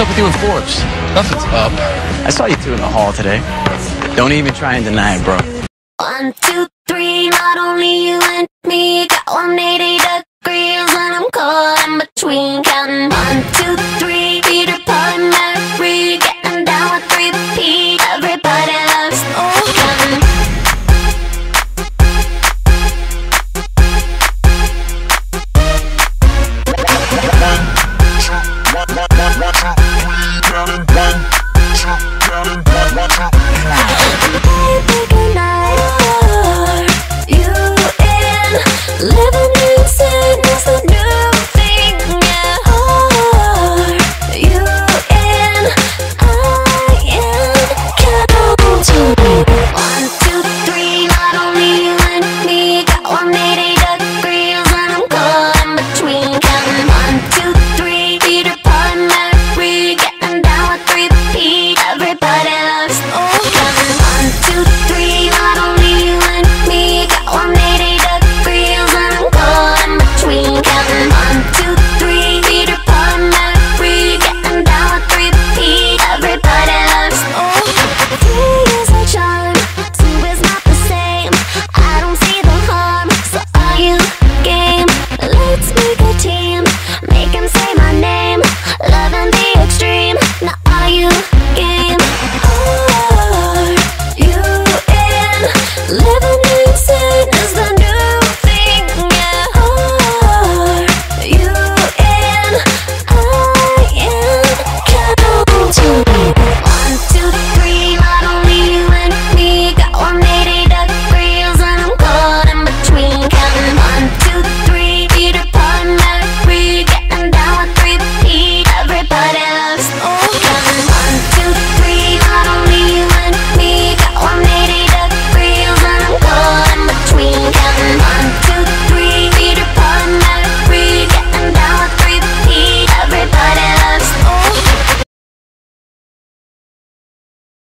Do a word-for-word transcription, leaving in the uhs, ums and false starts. What's up with you and Forbes? Nothing's up. I saw you two in the hall today. Don't even try and deny it, bro. One, two, three, not only you and me, got one hundred eighty degrees and I'm caught in between. Counting one, two, three, Peter, Paul, and Mary, getting down with three P. Everybody loves Oakland. One, two,